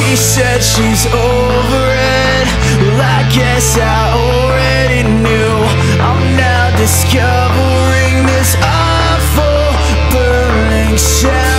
She said she's over it. Well, I guess I already knew. I'm now discovering this awful burning shadow.